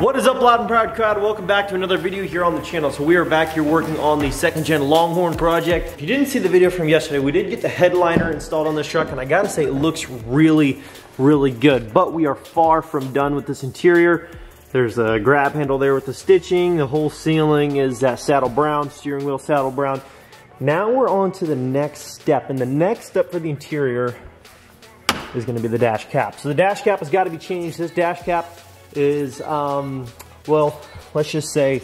What is up, loud and proud crowd? Welcome back to another video here on the channel. So we are back here working on the second gen Longhorn project. If you didn't see the video from yesterday, we did get the headliner installed on this truck, and I gotta say it looks really good, but we are far from done with this interior. There's a grab handle there with the stitching. The whole ceiling is that saddle brown, steering wheel saddle brown. Now we're on to the next step, and the next step for the interior is gonna be the dash cap. So the dash cap has gotta be changed. This dash cap is, well, let's just say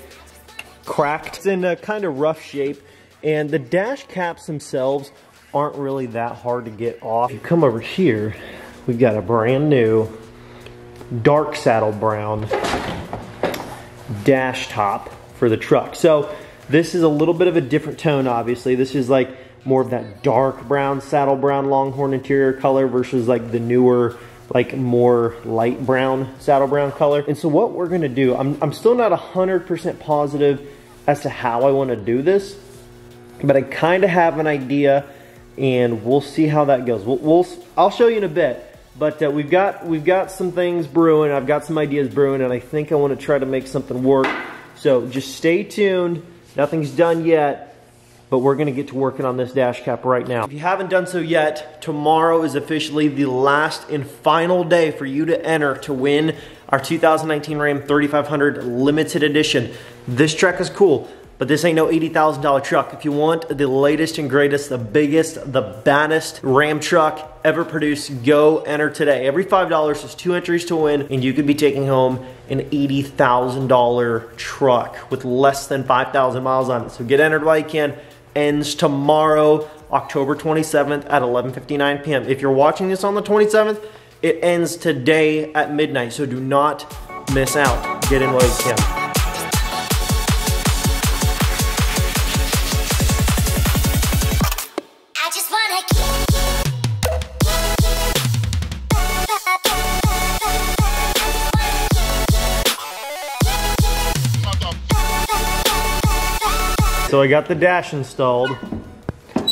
cracked. It's in a kind of rough shape, and the dash caps themselves aren't really that hard to get off. If you come over here, we've got a brand new dark saddle brown dash top for the truck. So this is a little bit of a different tone, obviously. This is like more of that dark brown, saddle brown Longhorn interior color versus like the newer, like more light brown, saddle brown color. And so what we're gonna do, I'm still not 100% positive as to how I wanna do this, but I kinda have an idea, and we'll see how that goes. I'll show you in a bit. But we've got some things brewing. I've got some ideas brewing, and I think I want to try to make something work. So just stay tuned. Nothing's done yet, but we're going to get to working on this dash cap right now. If you haven't done so yet, tomorrow is officially the last and final day for you to enter to win our 2019 Ram 3500 Limited Edition. This truck is cool, but this ain't no $80,000 truck. If you want the latest and greatest, the biggest, the baddest Ram truck ever produced, go enter today. Every $5 is 2 entries to win, and you could be taking home an $80,000 truck with less than 5,000 miles on it. So get entered while you can. Ends tomorrow, October 27th at 11:59 p.m. If you're watching this on the 27th, it ends today at midnight. So do not miss out. Get in while you can. So I got the dash installed, and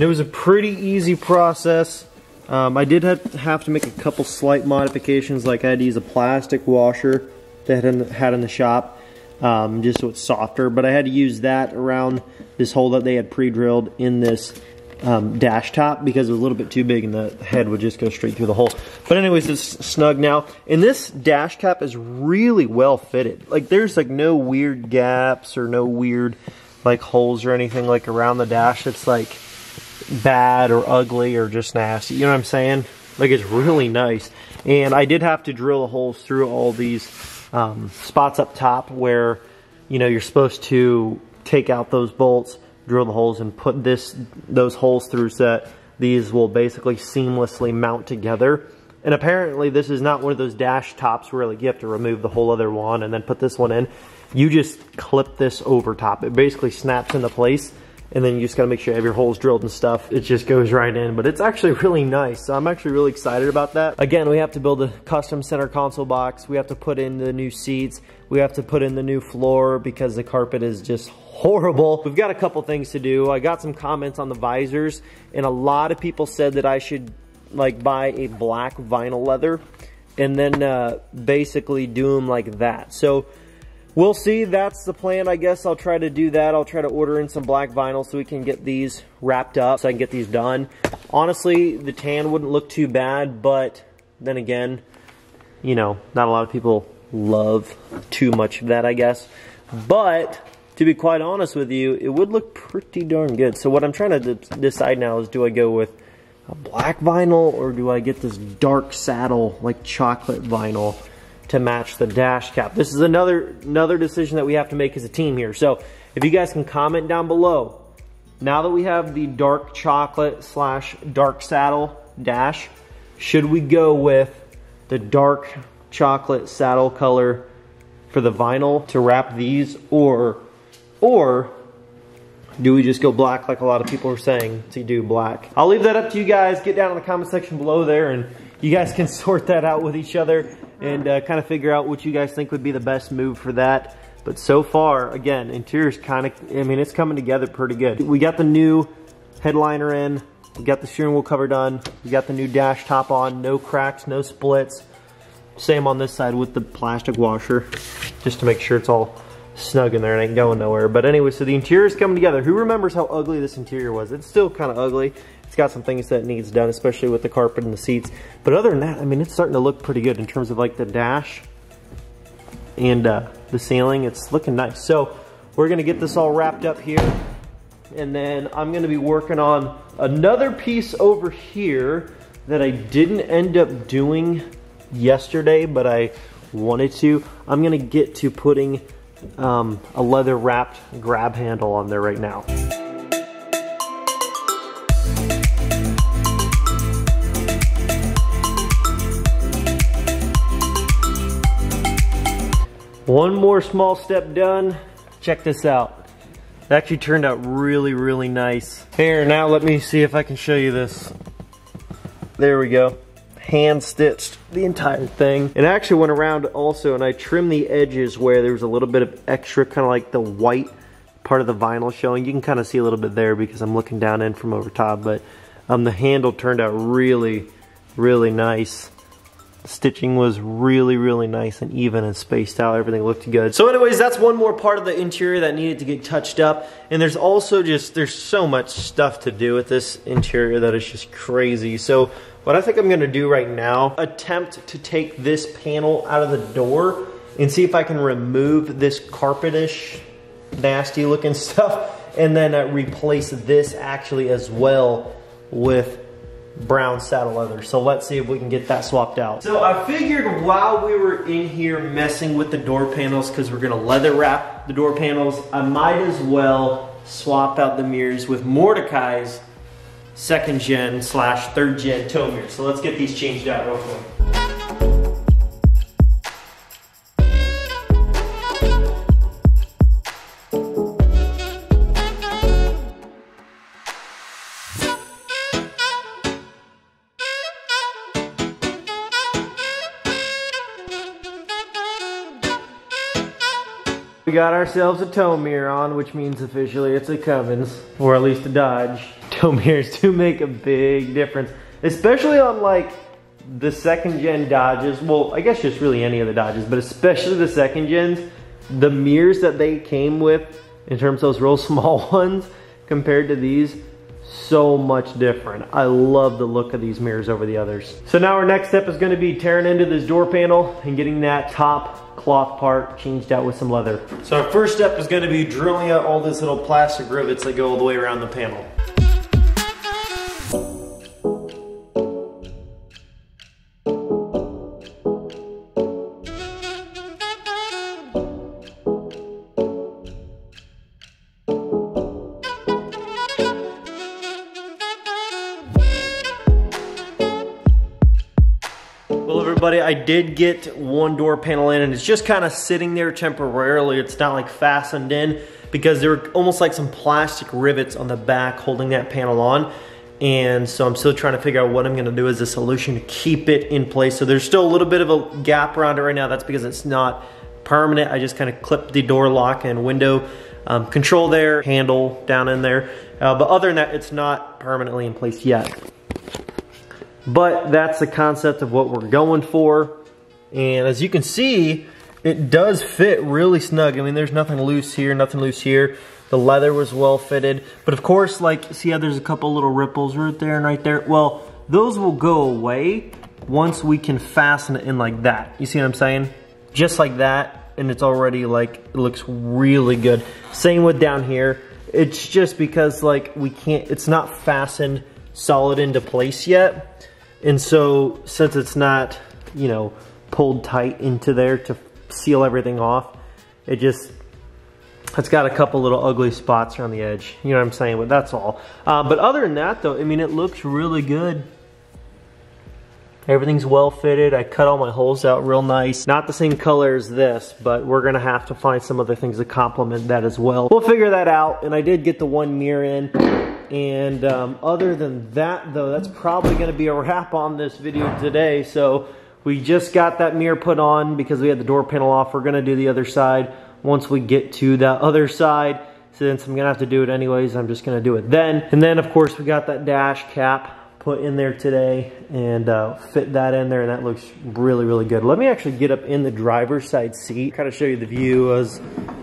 it was a pretty easy process. I did have to make a couple slight modifications, like I had to use a plastic washer that I had in the shop, just so it's softer, but I had to use that around this hole that they had pre-drilled in this dash top, because it was a little bit too big and the head would just go straight through the hole. But anyways, it's snug now, and this dash cap is really well fitted. Like there's like no weird gaps or no weird like holes or anything like around the dash. It's like bad or ugly or just nasty, you know what I'm saying? Like it's really nice. And I did have to drill the holes through all these spots up top where, you know, you're supposed to take out those bolts, drill the holes, and put those holes through so that these will basically seamlessly mount together. And apparently this is not one of those dash tops where like you have to remove the whole other one and then put this one in. You just clip this over top. It basically snaps into place, and then you just gotta make sure you have your holes drilled and stuff. It just goes right in, but it's actually really nice. So I'm actually really excited about that. Again, we have to build a custom center console box. We have to put in the new seats. We have to put in the new floor because the carpet is just horrible. We've got a couple things to do. I got some comments on the visors, and a lot of people said that I should like buy a black vinyl leather and then basically do them like that. So we'll see. That's the plan, I guess. I'll try to do that. I'll try to order in some black vinyl so we can get these wrapped up, so I can get these done. Honestly, the tan wouldn't look too bad, but then again, you know, not a lot of people love too much of that, I guess. But to be quite honest with you, it would look pretty darn good. So what I'm trying to decide now is, do I go with a black vinyl, or do I get this dark saddle, like chocolate vinyl, to match the dash cap? This is another decision that we have to make as a team here. So if you guys can comment down below, now that we have the dark chocolate / dark saddle dash, should we go with the dark chocolate saddle color for the vinyl to wrap these, or do we just go black like a lot of people are saying to do black? I'll leave that up to you guys. Get down in the comment section below there, and you guys can sort that out with each other and kind of figure out what you guys think would be the best move for that. But so far, again, interior's kind of, I mean, it's coming together pretty good. We got the new headliner in. We've got the steering wheel cover done. We got the new dash top on, no cracks, no splits. Same on this side with the plastic washer, just to make sure it's all snug in there and ain't going nowhere. But anyway, so the interior's coming together. Who remembers how ugly this interior was? It's still kind of ugly. It's got some things that needs done, especially with the carpet and the seats. But other than that, I mean, it's starting to look pretty good in terms of like the dash and the ceiling. It's looking nice. So we're gonna get this all wrapped up here. And then I'm gonna be working on another piece over here that I didn't end up doing yesterday, but I wanted to. I'm gonna get to putting a leather wrapped grab handle on there right now. One more small step done. Check this out. It actually turned out really, really nice. Here, now let me see if I can show you this. There we go. Hand stitched the entire thing. And I actually went around also and I trimmed the edges where there was a little bit of extra, kind of like the white part of the vinyl showing. You can kind of see a little bit there because I'm looking down in from over top, but the handle turned out really, really nice. Stitching was really, really nice and even and spaced out. Everything looked good. So anyways, that's one more part of the interior that needed to get touched up. And there's also just, there's so much stuff to do with this interior that is just crazy. So what I think I'm gonna do right now, attempt to take this panel out of the door and see if I can remove this carpetish, nasty looking stuff, and then replace this actually as well with brown saddle leather. So let's see if we can get that swapped out. So I figured while we were in here messing with the door panels, because we're gonna leather wrap the door panels, I might as well swap out the mirrors with Mordecai's 2nd gen/3rd gen tow mirrors. So let's get these changed out real quick. We got ourselves a tow mirror on, which means officially it's a Cummins, or at least a Dodge. Tow mirrors do make a big difference, especially on like the 2nd gen Dodges. Well, I guess just really any of the Dodges, but especially the 2nd gens, the mirrors that they came with in terms of those real small ones compared to these, so much different. I love the look of these mirrors over the others. So now our next step is gonna be tearing into this door panel and getting that top cloth part changed out with some leather. So our first step is gonna be drilling out all these little plastic rivets that go all the way around the panel. I did get one door panel in and it's just kind of sitting there temporarily. It's not like fastened in because there were almost like some plastic rivets on the back holding that panel on. And so I'm still trying to figure out what I'm gonna do as a solution to keep it in place. So there's still a little bit of a gap around it right now. That's because it's not permanent. I just kind of clipped the door lock and window control there, handle down in there. But other than that, it's not permanently in place yet. But that's the concept of what we're going for. And as you can see, it does fit really snug. I mean, there's nothing loose here, nothing loose here. The leather was well fitted. But of course, like, see how there's a couple little ripples right there and right there? Well, those will go away once we can fasten it in like that. You see what I'm saying? Just like that. And it's already like, it looks really good. Same with down here. It's just because like we can't, it's not fastened solid into place yet. And so since it's not, you know, pulled tight into there to seal everything off, it just, it's got a couple little ugly spots around the edge. You know what I'm saying? But that's all. But other than that though, I mean, it looks really good. Everything's well fitted. I cut all my holes out real nice. Not the same color as this, but we're gonna have to find some other things to complement that as well. We'll figure that out. And I did get the one mirror in. And other than that though, that's probably gonna be a wrap on this video today. So we just got that mirror put on because we had the door panel off. We're gonna do the other side once we get to that other side. Since I'm gonna have to do it anyways, I'm just gonna do it then. And then of course we got that dash cap put in there today and fit that in there, and that looks really, really good. Let me actually get up in the driver's side seat, kind of show you the view as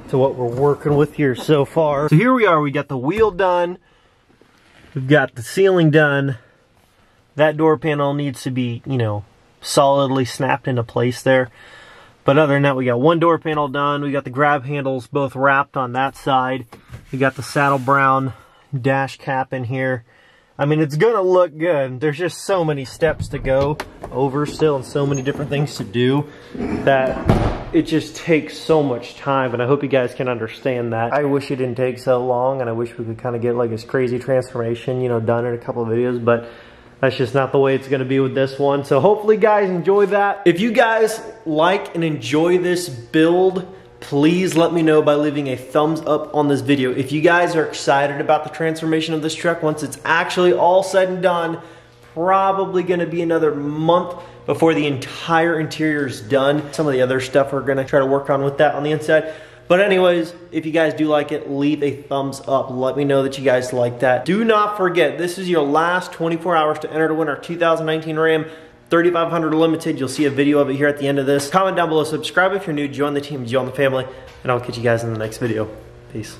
to what we're working with here so far. So here we are, we got the wheel done, we've got the ceiling done, that door panel needs to be, you know, solidly snapped into place there. But other than that, we got one door panel done, we got the grab handles both wrapped on that side, we got the saddle brown dash cap in here. I mean, it's gonna look good. There's just so many steps to go over still and so many different things to do that it just takes so much time, and I hope you guys can understand that. I wish it didn't take so long, and I wish we could kind of get like this crazy transformation, you know, done in a couple of videos, but that's just not the way it's gonna be with this one. So hopefully guys enjoy that. If you guys like and enjoy this build, please let me know by leaving a thumbs up on this video. If you guys are excited about the transformation of this truck, once it's actually all said and done, probably gonna be another month before the entire interior is done. Some of the other stuff we're gonna try to work on with that on the inside. But anyways, if you guys do like it, leave a thumbs up. Let me know that you guys like that. Do not forget, this is your last 24 hours to enter to win our 2019 Ram 3500 Limited. You'll see a video of it here at the end of this. Comment down below, subscribe if you're new, join the team, join the family, and I'll catch you guys in the next video. Peace.